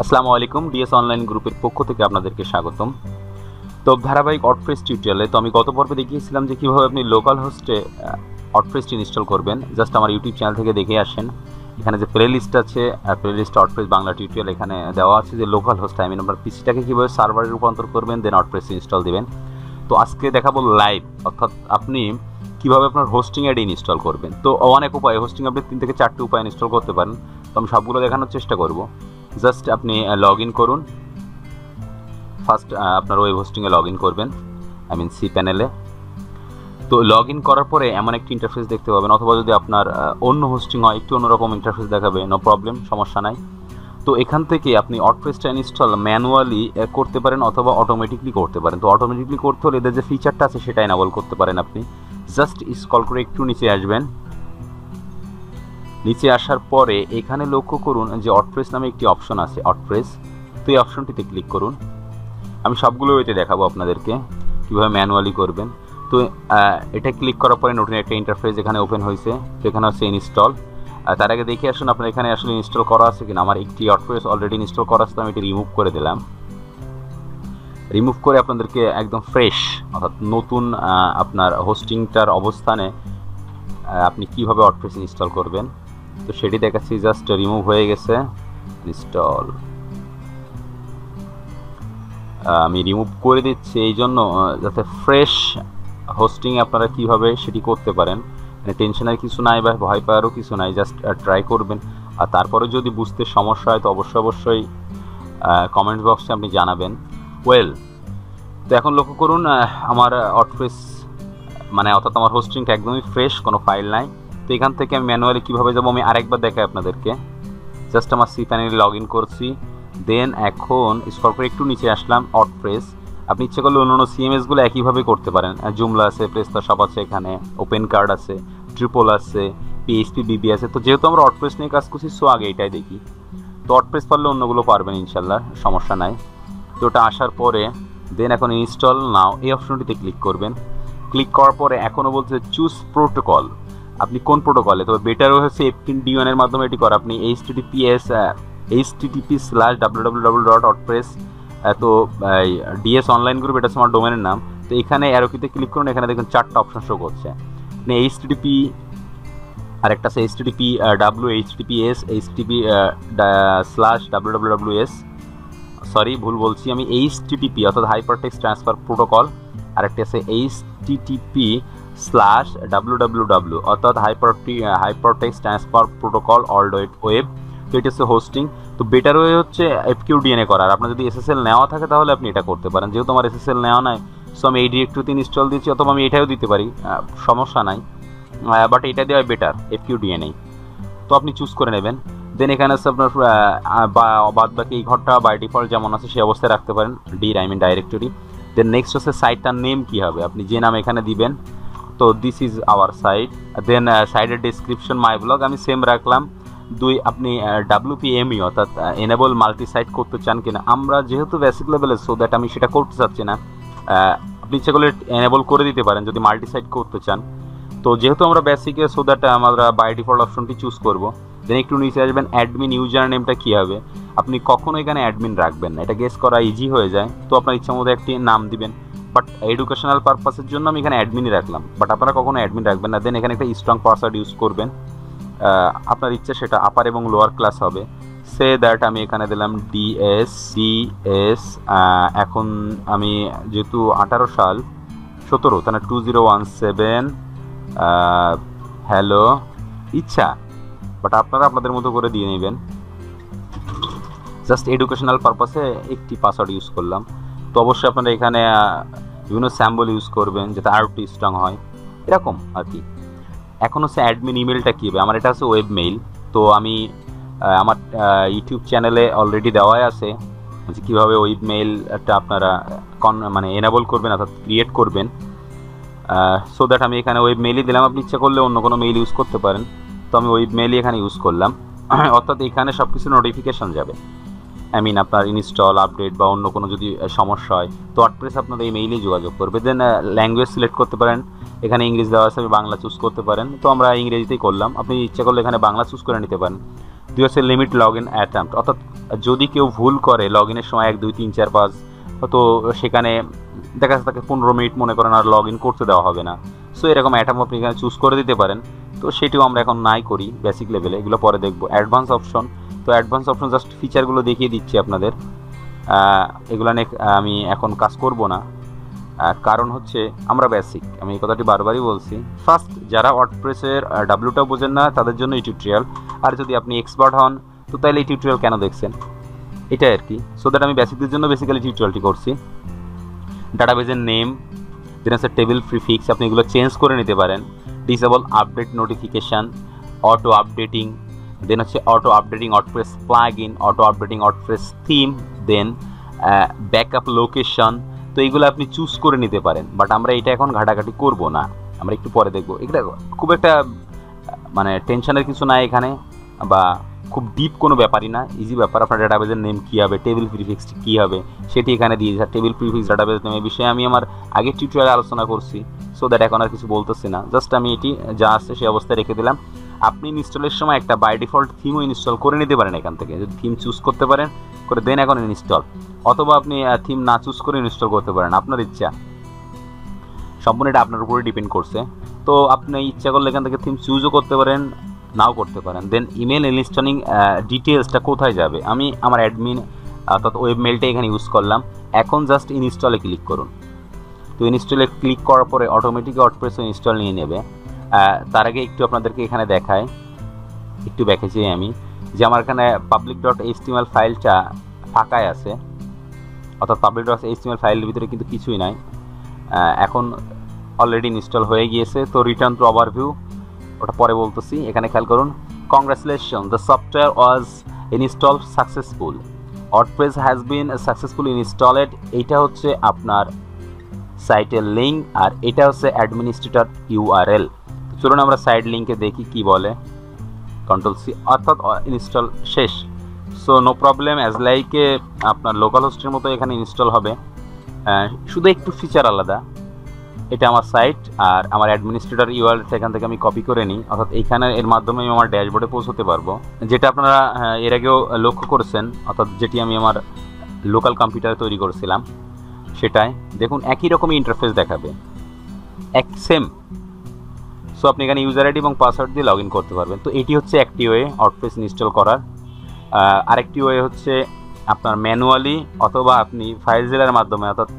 আসসালামু আলাইকুম। DS online গ্রুপের পক্ষ থেকে আপনাদেরকে স্বাগতম। তো ধারাবাহিক ওয়ার্ডপ্রেস টিউটোরিয়ালে তো আমি গত পর্বে দেখিয়েছিলাম যে কীভাবে আপনি লোকাল হোস্টে ওয়ার্ডপ্রেসটি ইনস্টল করবেন। জাস্ট আমার ইউটিউব চ্যানেল থেকে দেখে আসেন, এখানে যে প্লেলিস্ট আছে প্লেলিস্ট ওয়ার্ডপ্রেস বাংলা টিউটোরিয়াল এখানে দেওয়া আছে যে লোকাল হোস্ট আইমিন আপনার পিসিটাকে কীভাবে সার্ভারে রূপান্তর করবেন, দেন ওয়ার্ডপ্রেস ইনস্টল দেবেন। তো আজকে দেখাবো লাইভ, অর্থাৎ আপনি কীভাবে আপনার হোস্টিং অ্যাড ইনস্টল করবেন। তো অনেক উপায় হোস্টিং আপনি 3 থেকে 4টি উপায় ইনস্টল করতে পারেন, তো আমি সবগুলো দেখানোর চেষ্টা করব। জাস্ট আপনি লগ ইন করুন, ফার্স্ট আপনার ওয়েব হোস্টিংয়ে লগ ইন করবেন, আই মিন সি প্যানেলে। তো লগ ইন করার পরে এমন একটি ইন্টারফেস দেখতে পাবেন, অথবা যদি আপনার অন্য হোস্টিং হয় একটু অন্যরকম ইন্টারফেস দেখাবে, নো প্রবলেম, সমস্যা নাই। তো এখান থেকে আপনি ওয়ার্ডপ্রেসটা ইনস্টল ম্যানুয়ালি করতে পারেন অথবা অটোমেটিকলি করতে পারেন। তো অটোমেটিকলি করতে হলে এদের যে ফিচারটা আছে সেটা এনাবল করতে পারেন। আপনি জাস্ট স্ক্রল করে একটু নিচে আসবেন, নিচে আসার পরে এখানে লক্ষ্য করুন যে ওয়ার্ডপ্রেস নামে একটি অপশন আছে, ওয়ার্ডপ্রেস। তো এই অপশনটিতে ক্লিক করুন। আমি সবগুলো ওয়েতে দেখাবো আপনাদেরকে কীভাবে ম্যানুয়ালি করবেন। তো এটা ক্লিক করার পরে নতুন একটা ইন্টারফেস এখানে ওপেন হয়েছে। তো এখানে হচ্ছে ইনস্টল। তার আগে দেখে আসুন আপনার এখানে আসলে ইনস্টল করা আছে কিনা। আমার একটি ওয়ার্ডপ্রেস অলরেডি ইনস্টল করা আছে, আমি এটি রিমুভ করে দিলাম। রিমুভ করে আপনাদেরকে একদম ফ্রেশ অর্থাৎ নতুন আপনার হোস্টিংটার অবস্থানে আপনি কীভাবে ওয়ার্ডপ্রেস ইনস্টল করবেন তো সেটি দেখাচ্ছি। জাস্ট রিমুভ হয়ে গেছে, ইনস্টল আমি রিমুভ করে দিচ্ছি এই জন্য যাতে ফ্রেশ হোস্টিং আপনারা কীভাবে সেটি করতে পারেন, মানে টেনশনের কিছু নাই বা ভয় পাওয়ারও কিছু নাই। জাস্ট ট্রাই করবেন, আর তারপরে যদি বুঝতে সমস্যা হয় তো অবশ্যই কমেন্ট বক্সে আপনি জানাবেন। ওয়েল, তো এখন লক্ষ্য করুন আমার ওয়ার্ডপ্রেস মানে অর্থাৎ আমার হোস্টিংটা একদমই ফ্রেশ, কোনো ফাইল নাই। তো এখান থেকে আমি ম্যানুয়ালি কীভাবে যাবো আমি আরেকবার দেখাই আপনাদেরকে। জাস্ট আমার সি প্যানেলে লগ ইন করছি, দেন এখন স্ক্রল করে একটু নিচে আসলাম, ওয়ার্ডপ্রেস। আপনি ইচ্ছে করলে অন্য সিএমএসগুলো একইভাবে করতে পারেন। জুমলা আছে, প্লেস্তা সব আছে, এখানে ওপেন কার্ড আছে, ট্রিপল আছে, পিএইচপি বিবি আছে। তো যেহেতু আমরা ওয়ার্ডপ্রেস নিয়ে কাজ করছি সো আগে এটাই দেখি। তো ওয়ার্ডপ্রেস পারলে অন্যগুলো পারবেন ইনশাল্লাহ, সমস্যা নাই। তো ওটা আসার পরে দেন এখন ইনস্টল নাও এই অপশনটিতে ক্লিক করবেন। ক্লিক করার পরে এখনও বলছে চুজ প্রোটোকল, আপনি কোন প্রোটোকলে। তবে বেটারও হচ্ছে FTP-DNএর মাধ্যমে এটি করা। আপনি http://www.wordpress তো ডিএস অনলাইন গ্রুপ, এটা আমার ডোমেনের নাম। তো এখানে অ্যারোকিতে ক্লিক করুন, এখানে দেখুন 4টা অপশন শো করছে। আপনি http আর একটা আছে http://wwws, সরি ভুল বলছি আমি, http অর্থাৎ হাইপারটেক্সট ট্রান্সফার প্রোটোকল। আরেকটি আছে http//www অর্থাৎ hypertext transfer protocol all web. তো এটা হচ্ছে হোস্টিং। তো বেটার ওয়ে হচ্ছে FQDNA করার। আপনার যদি SSL নেওয়া থাকে তাহলে আপনি এটা করতে পারেন। যেহেতু আমার SSL নেওয়া নাই সো আমি এই ডিরেক্টরিতে ইনস্টল দিয়েছি, অথবা আমি এটাও দিতে পারি, সমস্যা নাই, বাট এটা দেওয়া বেটার FQDNA। তো আপনি চুজ করে নেবেন। দেন এখানে আছে আপনার বাদবাকি এই ঘরটা বাই ডিফল্ট যেমন আছে সেই অবস্থায় রাখতে পারেন, ডাইরেক্টরি। দেন নেক্সট হচ্ছে সাইটটার নেম কী হবে, আপনি যে নাম এখানে দিবেন। তো this is our site. Then সাইটের ডিসক্রিপশন মাই ব্লগ আমি সেম রাখলাম। 2 আপনি WPME অর্থাৎ এনেবল মাল্টিসাইট করতে চান কিনা। আমরা যেহেতু বেসিক লেভেলে সো দ্যাট আমি সেটা করতে চাচ্ছি না, আপনি ইচ্ছা করলে এনেবল করে দিতে পারেন যদি মাল্টিসাইট করতে চান। তো যেহেতু আমরা বেসিকে সো দ্যাট আমরা বাই ডিফল্ট অপশনটি চুজ করব। দেন একটু নিচে আসবেন, অ্যাডমিন ইউজার নেমটা কী হবে। আপনি কখনো এখানে অ্যাডমিন রাখবেন না, এটা গেস করা ইজি হয়ে যায়। তো আপনার ইচ্ছা মতো একটি নাম দিবেন, বাট এডুকেশনাল পারপাসের জন্য আমি এখানে অ্যাডমিনই রাখলাম, বাট আপনারা কখনো অ্যাডমিন রাখবেন না। দেন এখানে একটা স্ট্রং পাসওয়ার্ড ইউজ করবেন, আপনার ইচ্ছা সেটা আপার এবং লোয়ার ক্লাস হবে। সে দ্যাট আমি এখানে দিলাম DSCS। এখন আমি যেহেতু 18 সাল 17 তাহলে 2017 হ্যালো ইচ্ছা, বাট আপনারা আপনাদের মতো করে দিয়ে নেবেন। জাস্ট এডুকেশনাল পারপাসে একটি পাসওয়ার্ড ইউজ করলাম। তো অবশ্যই আপনারা এখানে বিভিন্ন স্যাম্বল ইউজ করবেন যাতে আর একটু স্ট্রং হয়, এরকম আর কি। এখন হচ্ছে অ্যাডমিন ইমেলটা কী হবে, আমার এটা হচ্ছে ওয়েব মেইল। তো আমি আমার ইউটিউব চ্যানেলে অলরেডি দেওয়াই আছে যে কীভাবে ওয়েব মেইলটা আপনারা মানে এনাবল করবেন অর্থাৎ ক্রিয়েট করবেন। সো দ্যাট আমি এখানে ওয়েব মেইলই দিলাম, আপনি ইচ্ছা করলে অন্য কোনো মেইল ইউজ করতে পারেন। তো আমি ওয়েব মেইলই এখানে ইউজ করলাম, অর্থাৎ এখানে সব কিছু নোটিফিকেশান যাবে, আই মিন আপনার ইনস্টল, আপডেট বা অন্য কোনো যদি সমস্যা হয়। তো ওয়ার্ডপ্রেস আপনার এই মেইলেই যোগাযোগ করবে। দেন ল্যাঙ্গুয়েজ সিলেক্ট করতে পারেন, এখানে ইংরেজি দেওয়া আছে, আমি বাংলা চুজ করতে পারেন। তো আমরা ইংরেজিতেই করলাম, আপনি ইচ্ছা করলে এখানে বাংলা চুজ করে নিতে পারেন। 2 আছে লিমিট লগ ইন অ্যাটেম্প্ট, অর্থাৎ যদি কেউ ভুল করে লগ ইনের সময় 1 2 3 4 5 তো সেখানে দেখা যাচ্ছে তাকে 15 মিনিট মনে করেন আর লগ ইন করতে দেওয়া হবে না। সো এরকম অ্যাটাম আপনি এখানে চুজ করে দিতে পারেন। তো সেটিও আমরা এখন নাই করি বেসিক লেভেলে, এগুলো পরে দেখবো। অ্যাডভান্স অপশন, তো অ্যাডভান্স অপশন জাস্ট ফিচারগুলো দেখিয়ে দিচ্ছি আপনাদের, এগুলো নিয়ে আমি এখন কাজ করব না। কারণ হচ্ছে আমরা বেসিক, আমি এই কথাটি বারবারই বলছি। ফার্স্ট, যারা ওয়ার্ডপ্রেসের ডাব্লুটা বোঝেন না তাদের জন্য এই টিউটোরিয়াল, আর যদি আপনি এক্সপার্ট হন তো তাহলে এই টিউটোরিয়াল কেন দেখছেন, এটাই আর কি। সো দ্যাট আমি বেসিকদের জন্য বেসিক্যালি টিউটোরিয়ালটি করছি। ডাটাবেজের নেম, দেন আছে টেবিল প্রিফিক্স, আপনি এগুলো চেঞ্জ করে নিতে পারেন। Disable update notification, auto updating, then হচ্ছে auto updating WordPress plug in, auto updating WordPress theme, then backup location, তো এইগুলো আপনি চুজ করে নিতে পারেন। বাট আমরা এটা এখন ঘাটাঘাটি করব না, আমরা একটু পরে দেখব। এটা খুব একটা মানে টেনশনের কিছু না এখানে, বা খুব ডিপ কোনো ব্যাপারই না, ইজি ব্যাপার। আপনার ডাটাবেজের নেম কী হবে, টেবিল প্রিফিক্সটি কী হবে সেটি এখানে দিয়ে দিচ্ছে। টেবিল প্রিফিক্স ডাটাবেজ নেম এই বিষয়ে আমি আমার আগের টিউটোরিয়ালে আলোচনা করছি। সো দ্যাট এখন আর কিছু বলতেছি না, জাস্ট আমি এটি যা আসছে সেই অবস্থায় রেখে দিলাম। আপনি ইনস্টলের সময় একটা বাই ডিফল্ট থিমও ইনস্টল করে নিতে পারেন এখান থেকে, যদি থিম চুজ করতে পারেন করে দেন এখন ইনস্টল, অথবা আপনি থিম না চুজ করে ইনস্টল করতে পারেন, আপনার ইচ্ছা। সম্পূর্ণ এটা আপনার উপরে ডিপেন্ড করছে। তো আপনি ইচ্ছা করলে এখান থেকে থিম চুজও করতে পারেন, নাও করতে পারেন। দেন ইমেল ইনস্টলিং ডিটেলসটা কোথায় যাবে, আমি আমার অ্যাডমিন অর্থাৎ ওয়েব মেলটা এখানে ইউজ করলাম। এখন জাস্ট ইনস্টলে ক্লিক করুন। তো ইনস্টলে ক্লিক করার পরে অটোমেটিক ওয়ার্ডপ্রেস ইনস্টল নিয়ে নেবে। তার আগে একটু আপনাদেরকে এখানে দেখায়, একটু ব্যাকে যাই আমি, যে আমার এখানে public.html ফাইলটা ফাঁকায় আছে, অর্থাৎ public.html ফাইলের ভিতরে কিন্তু কিছুই নাই। এখন অলরেডি ইনস্টল হয়ে গিয়েছে। তো রিটার্ন টু ওভারভিউ ওটা পরে বলতেছি। এখানে খেয়াল করুন, congratulation, the software was install successful, WordPress has been successful installed. এইটা হচ্ছে আপনার সাইটের লিঙ্ক, আর এটা হচ্ছে অ্যাডমিনিস্ট্রেটর ইউআরএল। চলুন আমরা সাইড লিঙ্কে দেখি কি বলে, কন্ট্রোল-সি, অর্থাৎ ইনস্টল শেষ। সো নো প্রবলেম, অ্যাজ লাইকে আপনার লোকাল হোস্টের মতো এখানে ইনস্টল হবে, শুধু একটু ফিচার আলাদা। এটা আমার সাইট, আর আমার অ্যাডমিনিস্ট্রেটর ইউআরএলটা এখান থেকে আমি কপি করে নিই, অর্থাৎ এইখানে এর মাধ্যমে আমি আমার ড্যাশবোর্ডে পৌঁছতে পারবো। যেটা আপনারা এর আগেও লক্ষ্য করেছেন, অর্থাৎ যেটি আমি আমার লোকাল কম্পিউটারে তৈরি করেছিলাম, সেটাই দেখুন একই রকমই ইন্টারফেস দেখাবে, এক সেম। সো আপনি এখানে ইউজার আইডি এবং পাসওয়ার্ড দিয়ে লগ ইন করতে পারবেন। তো এটি হচ্ছে একটি ওয়ে ওয়ার্ডপ্রেস ইনস্টল করার। আরেকটি ওয়ে হচ্ছে আপনার ম্যানুয়ালি, অথবা আপনি ফাইল জেলার মাধ্যমে, অর্থাৎ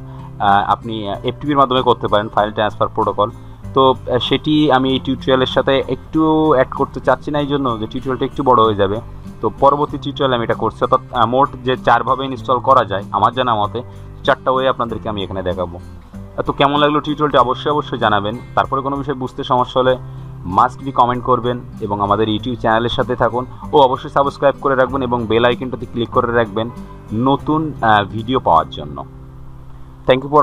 আপনি এফটিপির মাধ্যমে করতে পারেন, ফাইল ট্রান্সফার প্রোটোকল। তো সেটি আমি এই টিউটোরিয়ালের সাথে একটু অ্যাড করতে চাচ্ছি না, এই জন্য যে টিউটোরিয়ালটা একটু বড় হয়ে যাবে। তো পরবর্তী টিউটোরিয়াল আমি এটা করছি, অর্থাৎ মোট যে 4 ভাবে ইনস্টল করা যায় আমার জানা মতে, 4টা ওয়ে আপনাদেরকে আমি এখানে দেখাবো। তো কেমন লাগলো টিউটোরিয়ালটি অবশ্যই জানাবেন। তারপরে কোনো বিষয়ে বুঝতে সমস্যা হলে মাস্টবি কমেন্ট করবেন, এবং আমাদের ইউটিউব চ্যানেলের সাথে থাকুন, ও অবশ্যই সাবস্ক্রাইব করে রাখবেন এবং বেল আইকনটাতে ক্লিক করে রাখবেন নতুন ভিডিও পাওয়ার জন্য। Thank you for